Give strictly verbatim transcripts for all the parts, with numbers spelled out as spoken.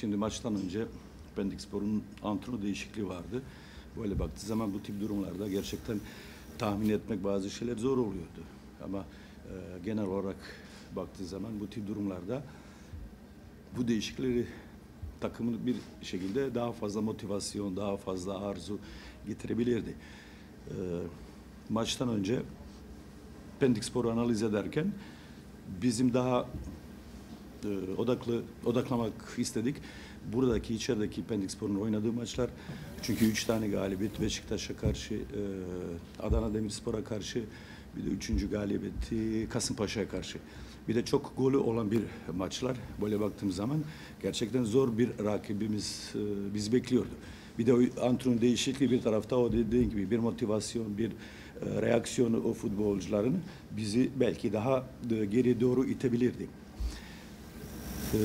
Şimdi maçtan önce Pendikspor'un antrenör değişikliği vardı. Böyle baktığı zaman bu tip durumlarda gerçekten tahmin etmek bazı şeyler zor oluyordu. Ama e, genel olarak baktığı zaman bu tip durumlarda bu değişikleri takımın bir şekilde daha fazla motivasyon, daha fazla arzu getirebilirdi. E, maçtan önce Pendikspor'u analiz ederken bizim daha e, odaklı odaklamak istedik. Buradaki, içerideki Pendikspor'un oynadığı maçlar, çünkü üç tane galibiyet Beşiktaş'a karşı, e, Adana Demirspor'a karşı, bir de üçüncü galibiyeti Kasımpaşa'ya karşı. Bir de çok golü olan bir maçlar. Böyle baktığım zaman gerçekten zor bir rakibimiz e, biz bekliyordu. Bir de o antrenör değişikliği bir tarafta, o dediğin gibi bir motivasyon, bir e, reaksiyonu o futbolcuların bizi belki daha e, geri doğru itebilirdi. E,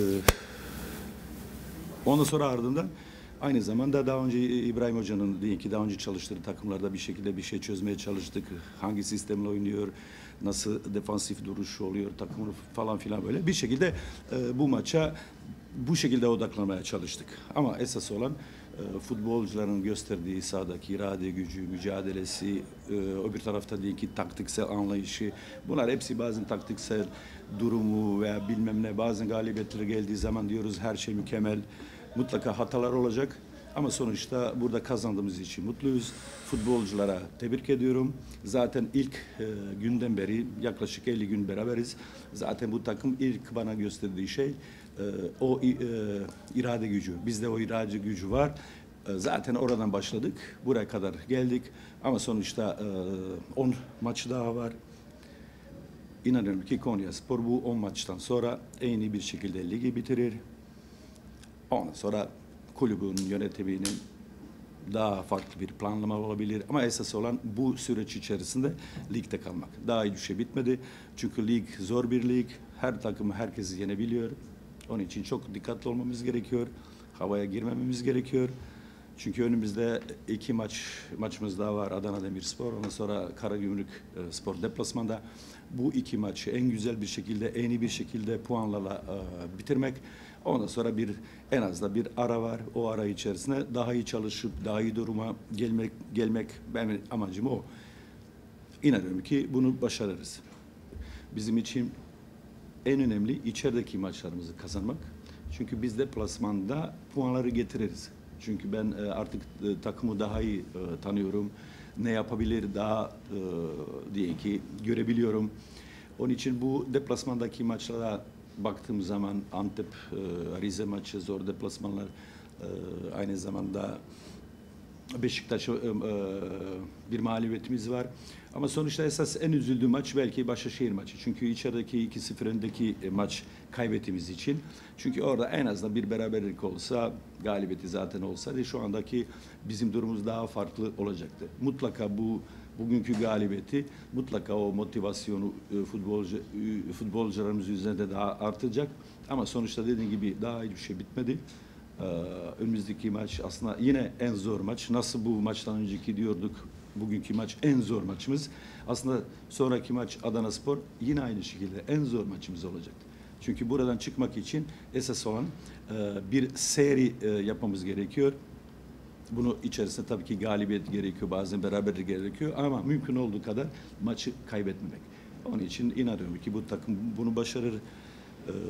Ondan sonra ardından aynı zamanda daha önce İbrahim Hoca'nın diyelim ki daha önce çalıştığı takımlarda bir şekilde bir şey çözmeye çalıştık. Hangi sistemle oynuyor, nasıl defansif duruşu oluyor takımın falan filan, böyle bir şekilde e, bu maça bu şekilde odaklanmaya çalıştık. Ama esas olan e, futbolcuların gösterdiği sahadaki irade gücü, mücadelesi, e, o bir tarafta diyelim ki taktiksel anlayışı, bunlar hepsi bazen taktiksel durumu veya bilmem ne, bazen galibiyetleri geldiği zaman diyoruz her şey mükemmel. Mutlaka hatalar olacak ama sonuçta burada kazandığımız için mutluyuz. Futbolculara tebrik ediyorum. Zaten ilk e, günden beri, yaklaşık elli gün beraberiz. Zaten bu takım ilk bana gösterdiği şey e, o e, irade gücü. Bizde o irade gücü var. E, zaten oradan başladık. Buraya kadar geldik. Ama sonuçta on e, maç daha var. İnanıyorum ki Konyaspor bu on maçtan sonra en iyi bir şekilde ligi bitirir. Ondan sonra kulübün yönetiminin daha farklı bir planlama olabilir. Ama esas olan bu süreç içerisinde ligde kalmak. Daha hiçbir şey bitmedi. Çünkü lig zor bir lig. Her takım herkesi yenebiliyor. Onun için çok dikkatli olmamız gerekiyor. Havaya girmememiz gerekiyor. Çünkü önümüzde iki maç maçımız daha var. Adana Demirspor, ondan sonra Karagümrük Spor deplasmanda. Bu iki maçı en güzel bir şekilde, en iyi bir şekilde puanlarla e, bitirmek. Ondan sonra bir en az da bir ara var. O ara içerisinde daha iyi çalışıp daha iyi duruma gelmek gelmek benim amacım o. İnanıyorum ki bunu başarırız. Bizim için en önemli içerideki maçlarımızı kazanmak. Çünkü biz deplasmanda puanları getiririz. Çünkü ben artık takımı daha iyi tanıyorum. Ne yapabilir daha diye ki görebiliyorum. Onun için bu deplasmandaki maçlara baktığım zaman Antep, Rize maçı zor deplasmanlar, aynı zamanda Beşiktaş'a bir mağlubiyetimiz var. Ama sonuçta esas en üzüldüğü maç belki Başakşehir maçı. Çünkü içerideki iki sıfır öndeki maç kaybettiğimiz için. Çünkü orada en azından bir beraberlik olsa, galibiyeti zaten olsaydı şu andaki bizim durumumuz daha farklı olacaktı. Mutlaka bu bugünkü galibiyeti, mutlaka o motivasyonu futbolcu, futbolcularımız üzerinde daha artacak. Ama sonuçta dediğim gibi daha hiçbir şey bitmedi. Ee, önümüzdeki maç aslında yine en zor maç. Nasıl bu maçtan önceki diyorduk, bugünkü maç en zor maçımız. Aslında sonraki maç Adanaspor yine aynı şekilde en zor maçımız olacaktı. Çünkü buradan çıkmak için esas olan e, bir seri e, yapmamız gerekiyor. Bunu içerisinde tabii ki galibiyet gerekiyor, bazen beraberlik gerekiyor ama mümkün olduğu kadar maçı kaybetmemek. Onun için inanıyorum ki bu takım bunu başarır.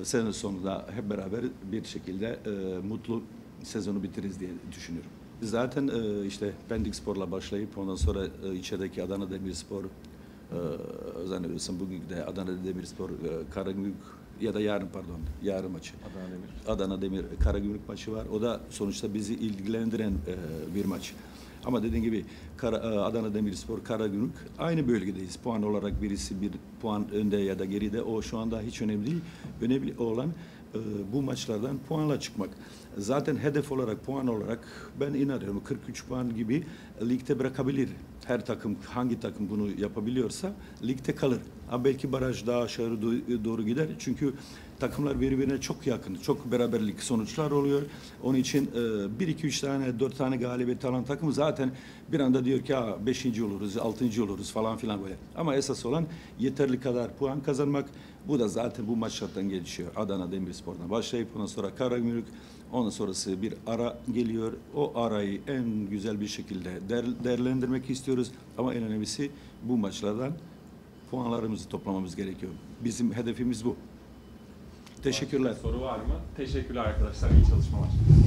Ee, sene sonunda hep beraber bir şekilde e, mutlu sezonu bitiririz diye düşünüyorum. Zaten e, işte Pendikspor'la başlayıp ondan sonra e, içerideki Adana Demirspor, e, zannediyorsam bugün de Adana Demirspor, e, Karagümrük ya da yarın pardon, yarın maçı. Adana Demir. Adana Demir Karagümrük maçı var. O da sonuçta bizi ilgilendiren e, bir maç. Ama dediğim gibi Kara, Adana Demirspor, Karagümrük aynı bölgedeyiz. Puan olarak birisi bir puan önde ya da geride, o şu anda hiç önemli değil. Önemli olan e, bu maçlardan puanla çıkmak. Zaten hedef olarak, puan olarak ben inanıyorum kırk üç puan gibi ligde bırakabilir. Her takım, hangi takım bunu yapabiliyorsa ligde kalır. Ama belki baraj daha aşağı doğru gider. Çünkü takımlar birbirine çok yakın. Çok beraberlik sonuçlar oluyor. Onun için bir iki üç tane, dört tane galibiyet alan takım zaten bir anda diyor ki beşinci oluruz, altıncı oluruz falan filan böyle. Ama esas olan yeterli kadar puan kazanmak. Bu da zaten bu maçlardan gelişiyor. Adana Demirspor'dan başlayıp ondan sonra Karagümrük, ondan Osmanlı sonrası bir ara geliyor. O arayı en güzel bir şekilde değer, değerlendirmek istiyoruz. Ama en önemlisi bu maçlardan puanlarımızı toplamamız gerekiyor. Bizim hedefimiz bu. Teşekkürler. Soru var mı? Teşekkürler arkadaşlar. İyi çalışmalar.